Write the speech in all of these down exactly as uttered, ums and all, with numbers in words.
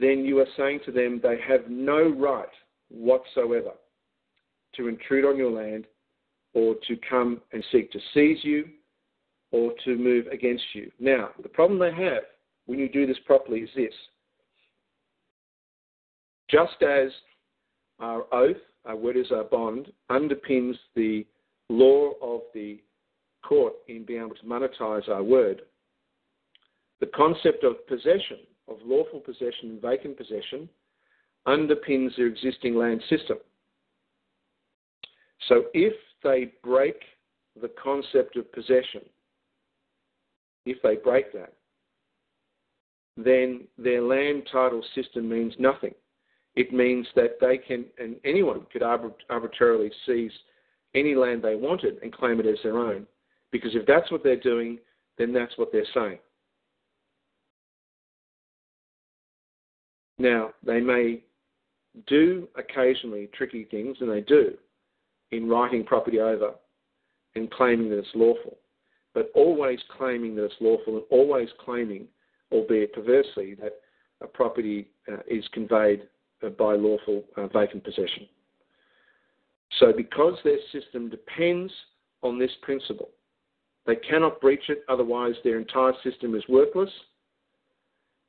then you are saying to them they have no right whatsoever to intrude on your land or to come and seek to seize you or to move against you. Now, the problem they have when you do this properly is this. Just as our oath, our word is our bond, underpins the law of the court in being able to monetize our word, the concept of possession, of lawful possession and vacant possession, underpins their existing land system. So if they break the concept of possession, if they break that, then their land title system means nothing. It means that they can, and anyone could arbitrarily seize any land they wanted and claim it as their own, because if that's what they're doing, then that's what they're saying. Now, they may do occasionally tricky things, and they do, in writing property over and claiming that it's lawful, but always claiming that it's lawful and always claiming, albeit perversely, that a property uh, is conveyed uh, by lawful uh, vacant possession. So because their system depends on this principle, they cannot breach it, otherwise their entire system is worthless.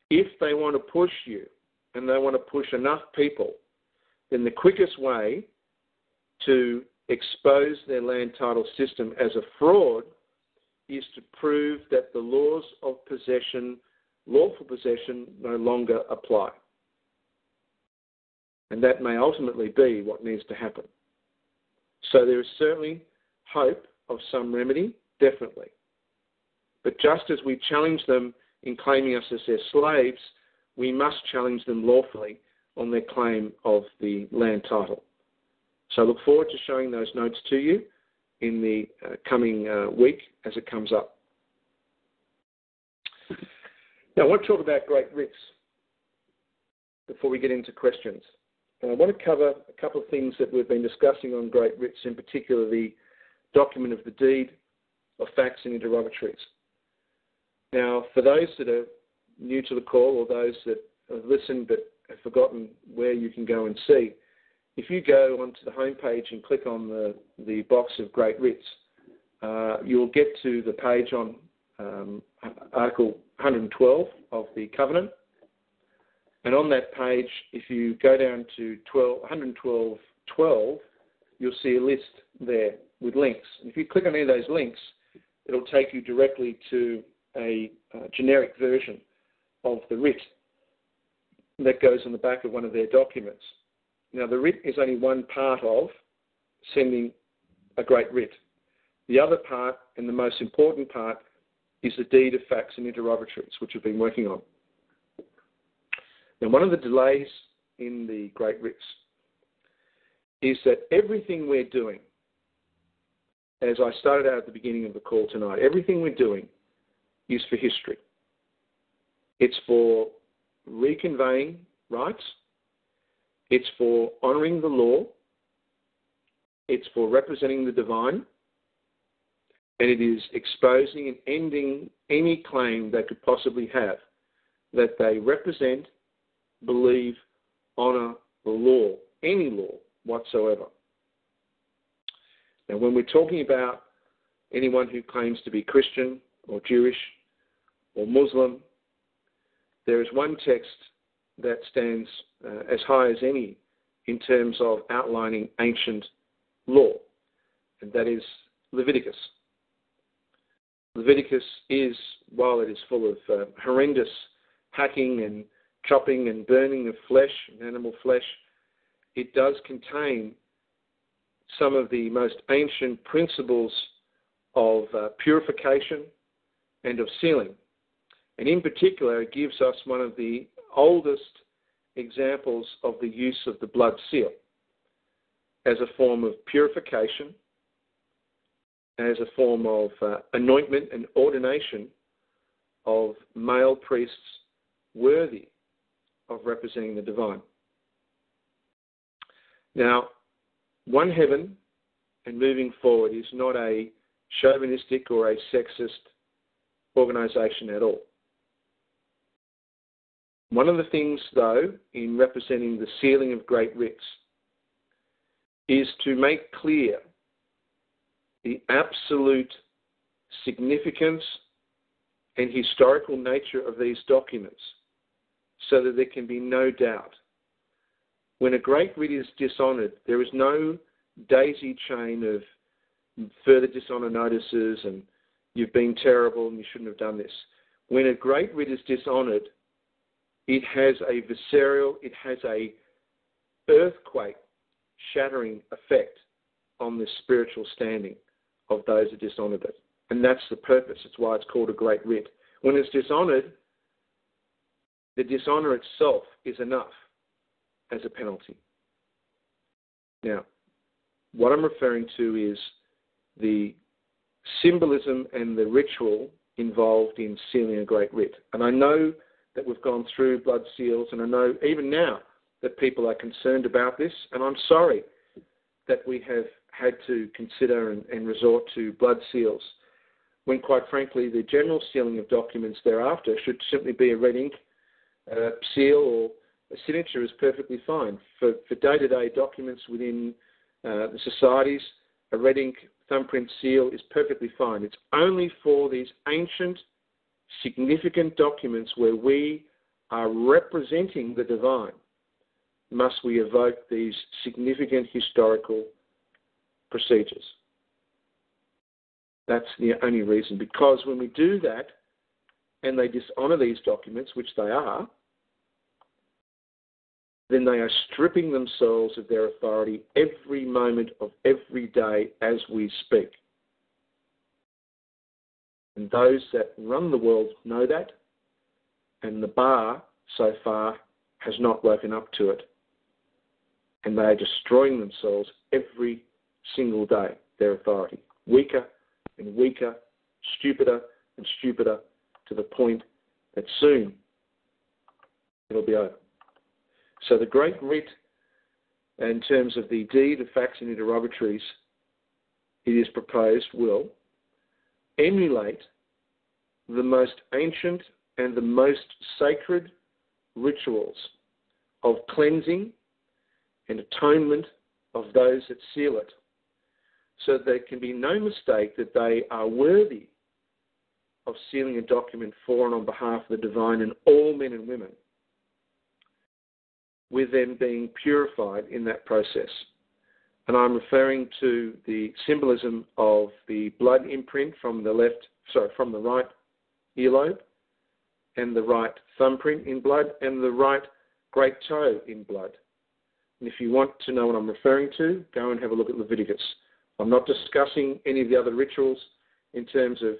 If they want to push you, and they want to push enough people, then the quickest way to expose their land title system as a fraud is to prove that the laws of possession, lawful possession, no longer apply. And that may ultimately be what needs to happen. So there is certainly hope of some remedy, definitely. But just as we challenge them in claiming us as their slaves, we must challenge them lawfully on their claim of the land title. So I look forward to showing those notes to you in the uh, coming uh, week as it comes up. Now, I want to talk about great risks before we get into questions. And I want to cover a couple of things that we've been discussing on great risks, in particular the document of the deed of facts and interrogatories. Now, for those that are new to the call, or those that have listened but have forgotten where you can go and see, if you go onto the homepage and click on the, the box of Great Writs, uh, you'll get to the page on um, Article one hundred twelve of the Covenant. And on that page, if you go down to one twelve twelve, you'll see a list there with links. And if you click on any of those links, it'll take you directly to a uh, generic version of the writ that goes on the back of one of their documents. Now, the writ is only one part of sending a great writ. The other part, and the most important part, is the deed of facts and interrogatories, which we've been working on. Now, one of the delays in the great writs is that everything we're doing, as I started out at the beginning of the call tonight, everything we're doing is for history. It's for reconveying rights. It's for honouring the law. It's for representing the divine. And it is exposing and ending any claim they could possibly have that they represent, believe, honour the law, any law whatsoever. Now, when we're talking about anyone who claims to be Christian or Jewish or Muslim, there is one text that stands uh, as high as any in terms of outlining ancient law, and that is Leviticus. Leviticus is, while it is full of uh, horrendous hacking and chopping and burning of flesh and animal flesh, it does contain some of the most ancient principles of uh, purification and of sealing. And in particular, it gives us one of the oldest examples of the use of the blood seal as a form of purification, as a form of uh, anointment and ordination of male priests worthy of representing the divine. Now, one heaven and moving forward is not a chauvinistic or a sexist organisation at all. One of the things, though, in representing the sealing of great writs is to make clear the absolute significance and historical nature of these documents so that there can be no doubt. When a great writ is dishonoured, there is no daisy chain of further dishonour notices and you've been terrible and you shouldn't have done this. When a great writ is dishonoured, it has a visceral, it has a earthquake-shattering effect on the spiritual standing of those who dishonoured it. And that's the purpose. It's why it's called a great writ. When it's dishonoured, the dishonour itself is enough as a penalty. Now, what I'm referring to is the symbolism and the ritual involved in sealing a great writ. And I know that we've gone through blood seals, and I know even now that people are concerned about this, and I'm sorry that we have had to consider and, and resort to blood seals, when quite frankly the general sealing of documents thereafter should simply be a red ink uh, seal, or a signature is perfectly fine. For, for day-to-day documents within uh, the societies, a red ink thumbprint seal is perfectly fine. It's only for these ancient, significant documents where we are representing the divine must we evoke these significant historical procedures. That's the only reason, because when we do that and they dishonour these documents, which they are, then they are stripping themselves of their authority every moment of every day as we speak. And those that run the world know that, and the bar so far has not woken up to it. And they are destroying themselves every single day, their authority, weaker and weaker, stupider and stupider, to the point that soon it'll be over. So the great writ, in terms of the deed of facts and interrogatories, it is proposed will emulate the most ancient and the most sacred rituals of cleansing and atonement of those that seal it, so there can be no mistake that they are worthy of sealing a document for and on behalf of the divine and all men and women, with them being purified in that process. And I'm referring to the symbolism of the blood imprint from the left, sorry, from the right earlobe, and the right thumbprint in blood, and the right great toe in blood. And if you want to know what I'm referring to, go and have a look at Leviticus. I'm not discussing any of the other rituals in terms of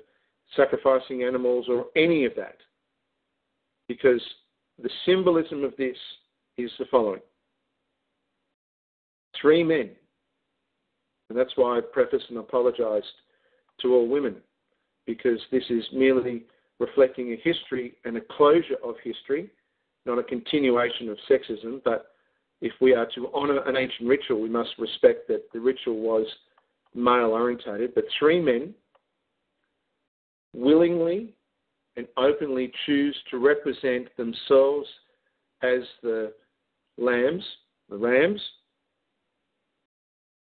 sacrificing animals or any of that, because the symbolism of this is the following. Three men, and that's why I prefaced and apologised to all women, because this is merely reflecting a history and a closure of history, not a continuation of sexism. But if we are to honour an ancient ritual, we must respect that the ritual was male-orientated. But three men willingly and openly choose to represent themselves as the lambs, the rams,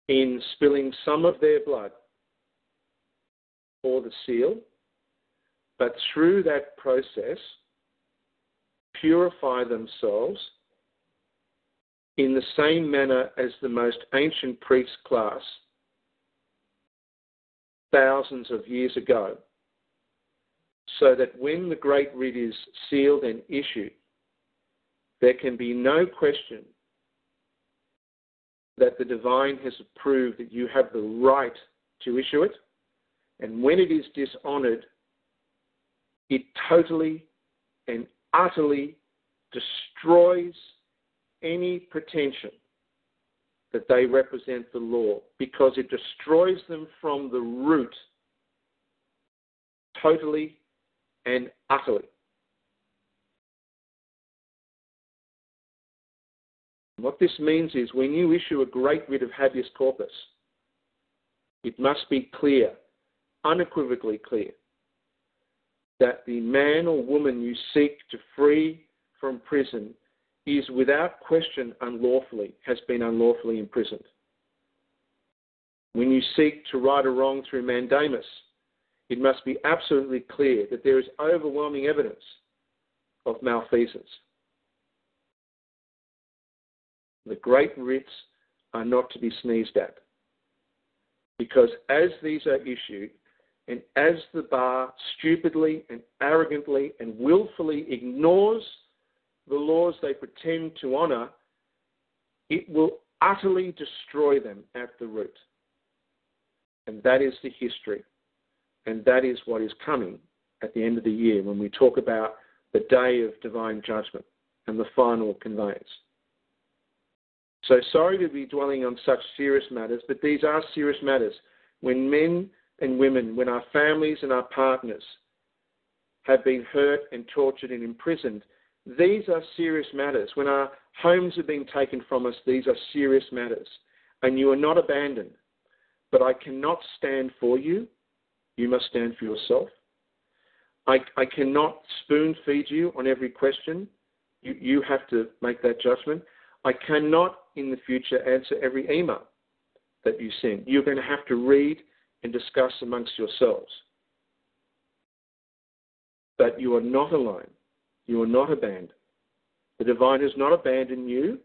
in spilling some of their blood for the seal, but through that process purify themselves in the same manner as the most ancient priest class thousands of years ago, so that when the great writ is sealed and issued, there can be no question that the divine has approved that you have the right to issue it. And when it is dishonoured, it totally and utterly destroys any pretension that they represent the law, because it destroys them from the root, totally and utterly. What this means is, when you issue a great writ of habeas corpus, it must be clear, unequivocally clear, that the man or woman you seek to free from prison is without question unlawfully, has been unlawfully imprisoned. When you seek to right a wrong through mandamus, it must be absolutely clear that there is overwhelming evidence of malfeasance. The great writs are not to be sneezed at, because as these are issued, and as the bar stupidly and arrogantly and willfully ignores the laws they pretend to honour, it will utterly destroy them at the root. And that is the history. And that is what is coming at the end of the year when we talk about the day of divine judgment and the final conveyance. So sorry to be dwelling on such serious matters, but these are serious matters. When men and women, when our families and our partners have been hurt and tortured and imprisoned, these are serious matters. When our homes have been taken from us, these are serious matters. And you are not abandoned. But I cannot stand for you. You must stand for yourself. I, I cannot spoon feed you on every question. You, you have to make that judgment. I cannot in the future answer every email that you send. You're going to have to read and discuss amongst yourselves. But you are not alone. You are not abandoned. The divine has not abandoned you.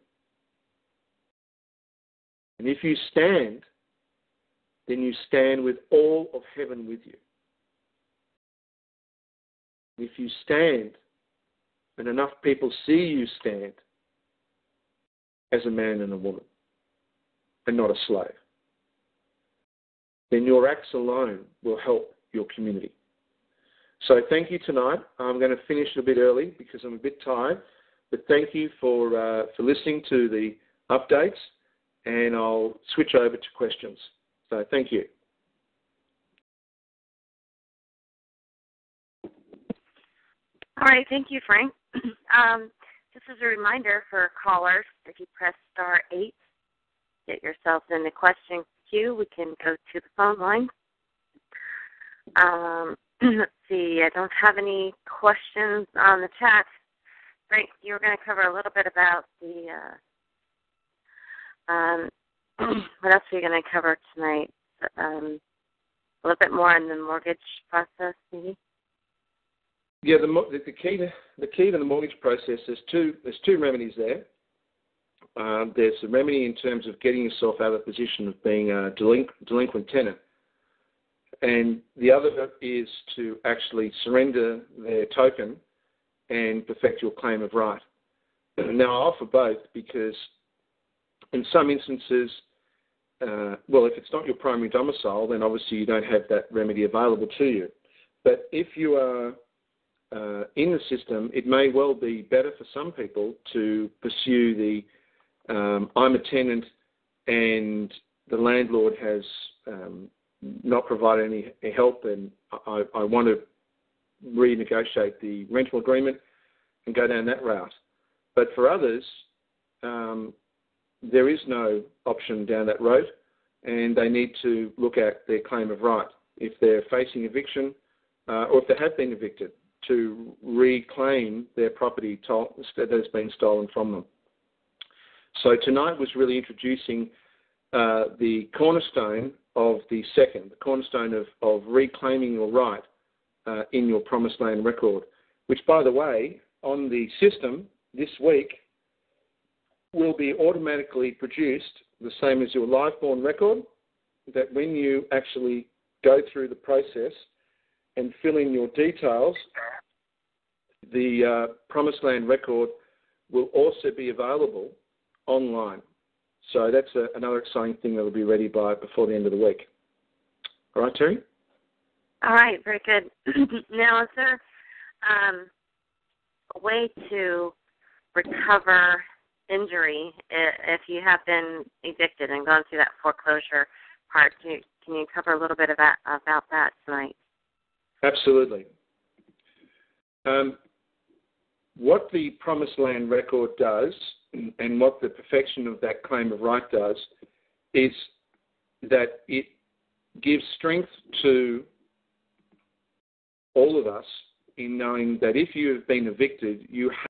And if you stand, then you stand with all of heaven with you. If you stand, and enough people see you stand as a man and a woman, and not a slave, then your acts alone will help your community. So thank you tonight. I'm going to finish a bit early because I'm a bit tired, but thank you for uh, for listening to the updates, and I'll switch over to questions. So thank you. All right, thank you, Frank. Um, just as a reminder for callers, if you press star eight, get yourselves in the question queue. We can go to the phone line. Um, let's see, I don't have any questions on the chat. Frank, you were going to cover a little bit about the uh, um, what else are you going to cover tonight? Um, a little bit more on the mortgage process, maybe? Yeah, the, the key to the key to the mortgage process is two. There's two remedies there. Um, there's a remedy in terms of getting yourself out of the position of being a delinqu- delinquent tenant, and the other is to actually surrender their token and perfect your claim of right. Now, I offer both because, in some instances, uh, well, if it's not your primary domicile, then obviously you don't have that remedy available to you. But if you are Uh, in the system, it may well be better for some people to pursue the um, I'm a tenant and the landlord has um, not provided any help and I, I want to renegotiate the rental agreement and go down that route. But for others, um, there is no option down that road and they need to look at their claim of right if they're facing eviction uh, or if they have been evicted, to reclaim their property that has been stolen from them. So tonight was really introducing uh, the cornerstone of the second, the cornerstone of, of reclaiming your right uh, in your promised land record, which, by the way, on the system this week will be automatically produced the same as your live-born record, that when you actually go through the process and fill in your details, the uh, Promised Land record will also be available online. So that's a, another exciting thing that will be ready by before the end of the week. All right, Terry? All right, very good. Now, is there um, a way to recover injury if you have been evicted and gone through that foreclosure part? Can you, can you cover a little bit about, about that tonight? Absolutely. Um, what the Promised Land record does and what the perfection of that claim of right does is that it gives strength to all of us in knowing that if you have been evicted, you have